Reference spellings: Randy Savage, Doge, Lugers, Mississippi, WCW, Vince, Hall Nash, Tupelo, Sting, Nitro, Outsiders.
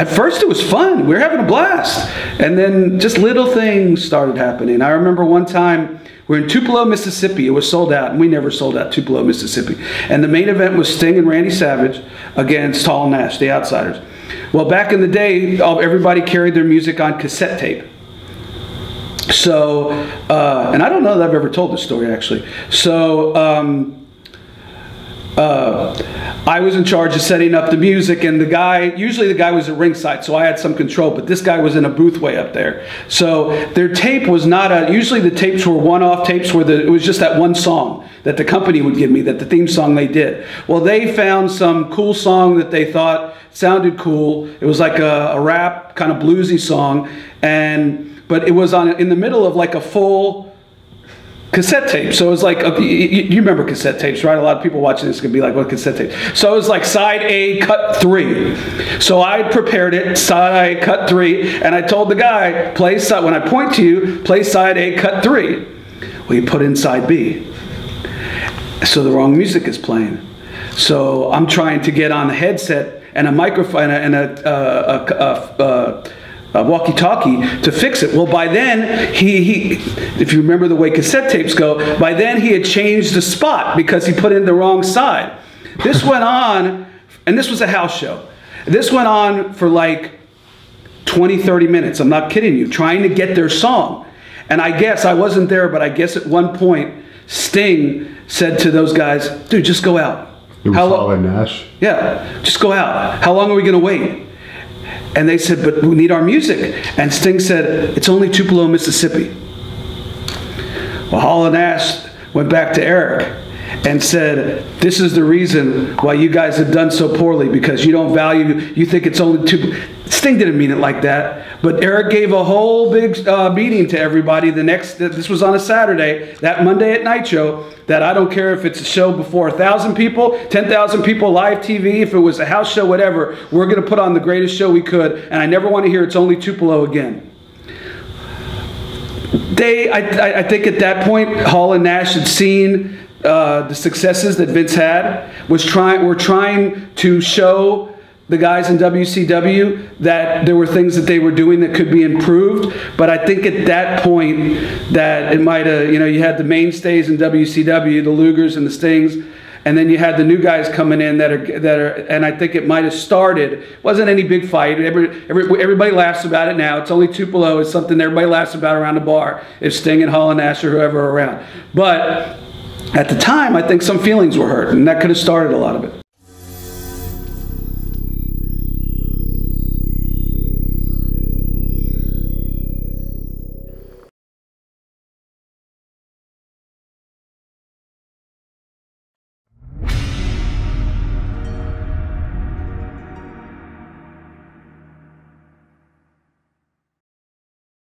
at first it was fun. We were having a blast. And then just little things started happening. I remember one time we were in Tupelo, Mississippi. It was sold out, and we never sold out Tupelo, Mississippi. And the main event was Sting and Randy Savage against Hall Nash, the Outsiders. Well, back in the day, everybody carried their music on cassette tape. So, and I don't know that I've ever told this story, actually. So, I was in charge of setting up the music, and the guy, usually the guy was at ringside, so I had some control, but this guy was in a booth way up there. So their tape was not a, usually the tapes were one-off tapes where it was just that one song that the company would give me, that the theme song they did. Well, they found some cool song that they thought sounded cool. It was like a rap, kind of bluesy song, but it was in the middle of like a full cassette tape. So it was like, you remember cassette tapes, right? A lot of people watching this could be like, what cassette tape? So it was like side A, cut 3. So I prepared it, side A, cut 3, and I told the guy, when I point to you, play side A, cut 3. Well, you put in side B. So the wrong music is playing. So I'm trying to get on the headset and a microphone and a walkie-talkie to fix it. Well, by then, he if you remember the way cassette tapes go, by then he had changed the spot because he put in the wrong side. This went on, and this was a house show. This went on for like 20-30 minutes, I'm not kidding you, trying to get their song. And I guess, I wasn't there, but I guess at one point, Sting said to those guys, dude, just go out. It was Hall Nash. Yeah, just go out. How long are we gonna wait? And they said, but we need our music. And Sting said, it's only Tupelo, Mississippi. Well, Hall Nash went back to Eric and said, this is the reason why you guys have done so poorly, because you don't value, you think it's only Tupelo. Sting didn't mean it like that, but Eric gave a whole big meeting to everybody the next, this was on a Saturday, that Monday at Nitro, that I don't care if it's a show before 1,000 people, 10,000 people, live TV, if it was a house show, whatever, we're going to put on the greatest show we could, and I never want to hear it's only Tupelo again. I think at that point, Hall and Nash had seen the successes that Vince had, were trying to show the guys in WCW that there were things that they were doing that could be improved. But I think at that point that it might have, you know, you had the mainstays in WCW, the Lugers and the Stings, and then you had the new guys coming in that are, and I think it might have started, wasn't any big fight. Everybody laughs about it now. It's only Tupelo is something everybody laughs about around the bar, if Sting and Hall and Nash or whoever are around. But at the time, I think some feelings were hurt, and that could have started a lot of it.